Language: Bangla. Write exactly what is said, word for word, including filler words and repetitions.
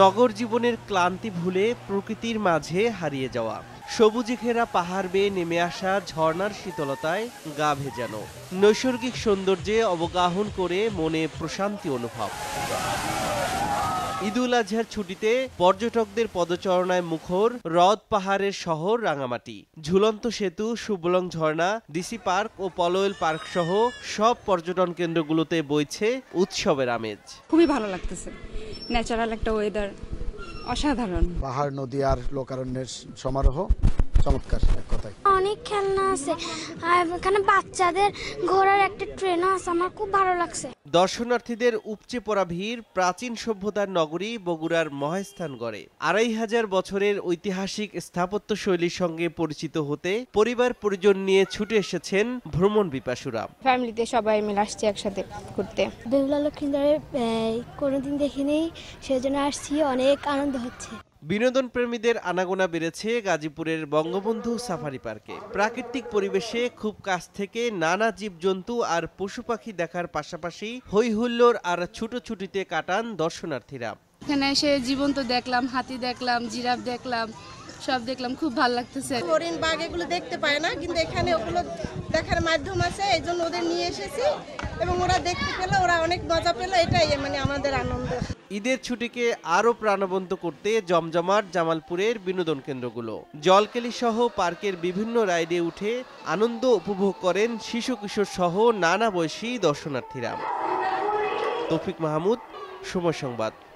नगर जीवनेर क्लांति भूले प्रकृतिर माझे हारिये जावा सबुजे घेरा पहाड़ बेये नेमे आसा झर्णार शीतलताय गा भेजानो नैसर्गिक सौंदर्ये अवगाहन करे मने प्रशांति अनुभव। ईदुल आजहार छुटीते पर्यटकदेर पदचारणाय मुखर रद पहाड़ेर शहर रांगामाटी। झुलंत सेतु, सुबलং झर्णा, ডিসি पार्क और पलोएल पार्क सह सब पर्यटन केंद्रगुलोते बইছে उत्सवेर आमेज। खुबই ভালো লাগতেছে। ন্যাচারাল একটা ওয়েদার অসাধারণ। পাহাড় নদী আর লোকারণ্যের সমারোহ চমৎকার এক কথায়। অনেক খেলনা আছে আর এখানে বাচ্চাদের ঘোরার একটা ট্রেনও আছে, আমার খুব ভালো লাগছে। দর্শনার্থীদের উপচে পড়া ভিড় প্রাচীন সভ্যতার নগরী বগুড়ার মহাস্থান গড়ে। আড়াই হাজার বছরের ঐতিহাসিক স্থাপত্য শৈলীর সঙ্গে পরিচিত হতে পরিবার পরিজন নিয়ে ছুটে এসেছেন ভ্রমণ পিপাসুরা। ফ্যামিলিতে সবাই মিলে আসছে একসাথে ঘুরতে। বেহুলা লক্ষ্মীন্দরে কোনোদিন দেখিনি, সেজন্য আসছি, অনেক আনন্দ হচ্ছে। বিনোদন প্রেমীদের আনাগোনা বেড়েছে গাজীপুরের বঙ্গবন্ধু সাফারি পার্কে। প্রাকৃতিক পরিবেশে খুব কাছ থেকে নানা জীবজন্তু আর পশু পাখি দেখার পাশাপাশি হইহুল্লোড় আর ছুটোছুটিতে কাটান দর্শনার্থীরা। এখানে এসে জীবন্ত দেখলাম, হাতি দেখলাম, জিরাফ দেখলাম, সব দেখলাম, খুব ভালো লাগতেছে। হরিণ বাঘ এগুলো দেখতে পায় না, কিন্তু এখানে ওগুলো দেখার মাধ্যম আছে, এইজন্য ওদের নিয়ে এসেছি এবং ওরা দেখতে পেল, ওরা অনেক মজা পেল, এটাই মানে আমাদের আনন্দ। ঈদের ছুটিকে আরও প্রাণবন্ত করতে জমজমাট জামালপুরের বিনোদন কেন্দ্রগুলো। জলকেলি সহ পার্কের বিভিন্ন রাইডে উঠে আনন্দ উপভোগ করেন শিশু কিশোর সহ নানা বয়সী দর্শনার্থীরা। তৌফিক মাহমুদ, সময় সংবাদ।